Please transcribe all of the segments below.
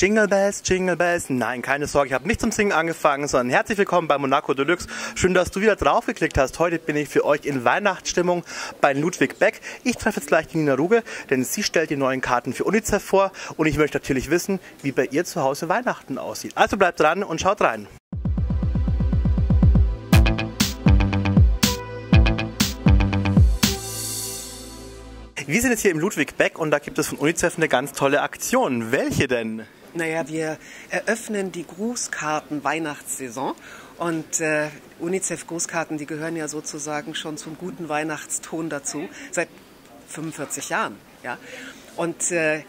Jingle Bells, Jingle Bells. Nein, keine Sorge, ich habe nicht zum Singen angefangen, sondern herzlich willkommen bei Monaco Deluxe. Schön, dass du wieder draufgeklickt hast. Heute bin ich für euch in Weihnachtsstimmung bei Ludwig Beck. Ich treffe jetzt gleich die Nina Ruge, denn sie stellt die neuen Karten für UNICEF vor und ich möchte natürlich wissen, wie bei ihr zu Hause Weihnachten aussieht. Also bleibt dran und schaut rein. Wir sind jetzt hier im Ludwig Beck und da gibt es von UNICEF eine ganz tolle Aktion. Welche denn? Naja, wir eröffnen die Grußkarten-Weihnachtssaison. Und UNICEF-Grußkarten, die gehören ja sozusagen schon zum guten Weihnachtston dazu, seit 45 Jahren. Ja? Und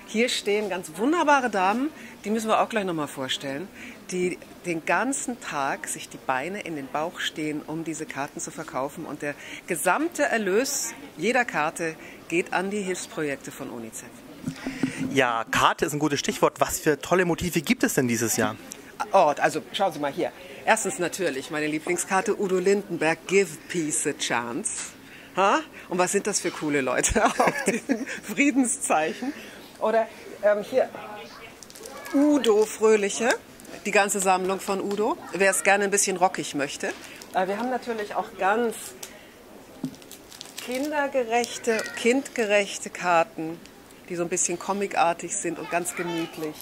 hier stehen ganz wunderbare Damen, die müssen wir auch gleich nochmal vorstellen, die den ganzen Tag sich die Beine in den Bauch stehen, um diese Karten zu verkaufen. Und der gesamte Erlös jeder Karte geht an die Hilfsprojekte von UNICEF. Ja, Karte ist ein gutes Stichwort. Was für tolle Motive gibt es denn dieses Jahr? Oh, also schauen Sie mal hier. Erstens natürlich meine Lieblingskarte Udo Lindenberg, Give Peace a Chance. Ha? Und was sind das für coole Leute auf diesem Friedenszeichen? Oder hier Udo Fröhliche, die ganze Sammlung von Udo, wer es gerne ein bisschen rockig möchte. Aber wir haben natürlich auch ganz kindergerechte, kindgerechte Karten, die so ein bisschen comicartig sind und ganz gemütlich.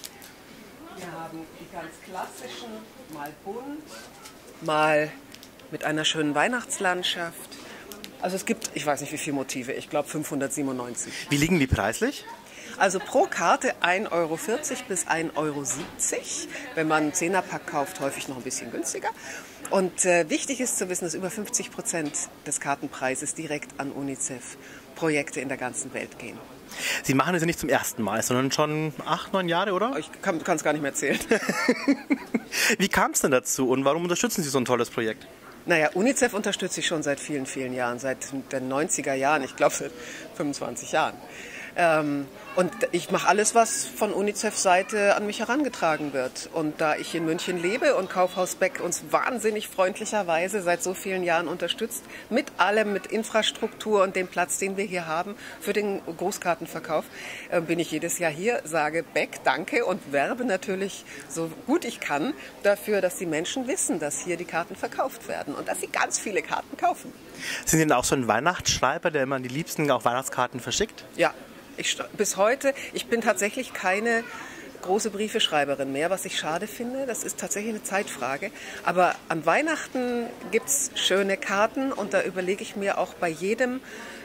Wir haben die ganz klassischen, mal bunt, mal mit einer schönen Weihnachtslandschaft. Also es gibt, ich weiß nicht wie viele Motive, ich glaube 597. Wie liegen die preislich? Also pro Karte 1,40 Euro bis 1,70 Euro. Wenn man einen 10er-Pack kauft, häufig noch ein bisschen günstiger. Und wichtig ist zu wissen, dass über 50% des Kartenpreises direkt an UNICEF-Projekte in der ganzen Welt gehen. Sie machen das ja nicht zum ersten Mal, sondern schon 8, 9 Jahre, oder? Ich kann es gar nicht mehr zählen. Wie kam es denn dazu und warum unterstützen Sie so ein tolles Projekt? Naja, UNICEF unterstütze ich schon seit vielen, vielen Jahren, seit den 90er Jahren, ich glaube seit 25 Jahren. Und ich mache alles, was von UNICEF Seite an mich herangetragen wird. Und da ich in München lebe und Kaufhaus Beck uns wahnsinnig freundlicherweise seit so vielen Jahren unterstützt, mit allem, mit Infrastruktur und dem Platz, den wir hier haben für den Großkartenverkauf, bin ich jedes Jahr hier, sage Beck danke und werbe natürlich so gut ich kann dafür, dass die Menschen wissen, dass hier die Karten verkauft werden und dass sie ganz viele Karten kaufen. Sind Sie denn auch so ein Weihnachtsschreiber, der immer an die Liebsten auch Weihnachtskarten verschickt? Ja. Bis heute, ich bin tatsächlich keine große Briefeschreiberin mehr, was ich schade finde. Das ist tatsächlich eine Zeitfrage. Aber an Weihnachten gibt es schöne Karten und da überlege ich mir auch bei jedem,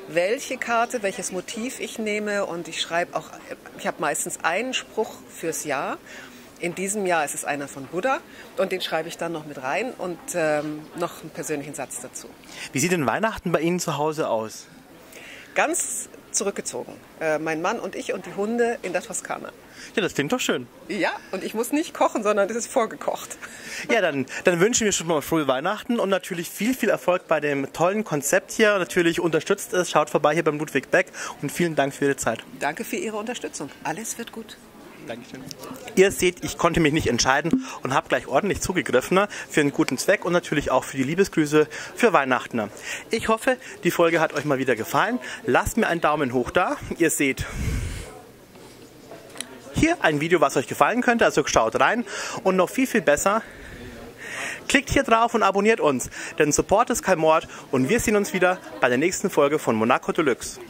welche Karte, welches Motiv ich nehme. Und ich schreibe auch, ich habe meistens einen Spruch fürs Jahr. In diesem Jahr ist es einer von Buddha und den schreibe ich dann noch mit rein und noch einen persönlichen Satz dazu. Wie sieht denn Weihnachten bei Ihnen zu Hause aus? Ganz zurückgezogen. Mein Mann und ich und die Hunde in der Toskana. Ja, das klingt doch schön. Ja, und ich muss nicht kochen, sondern es ist vorgekocht. Ja, dann wünschen wir schon mal frohe Weihnachten und natürlich viel, viel Erfolg bei dem tollen Konzept hier. Natürlich unterstützt es, schaut vorbei hier beim Ludwig Beck und vielen Dank für Ihre Zeit. Danke für Ihre Unterstützung. Alles wird gut. Dankeschön. Ihr seht, ich konnte mich nicht entscheiden und habe gleich ordentlich zugegriffen für einen guten Zweck und natürlich auch für die Liebesgrüße für Weihnachten. Ich hoffe, die Folge hat euch mal wieder gefallen. Lasst mir einen Daumen hoch da. Ihr seht hier ein Video, was euch gefallen könnte. Also schaut rein und noch viel, viel besser. Klickt hier drauf und abonniert uns, denn Support ist kein Mord und wir sehen uns wieder bei der nächsten Folge von Monaco Deluxe.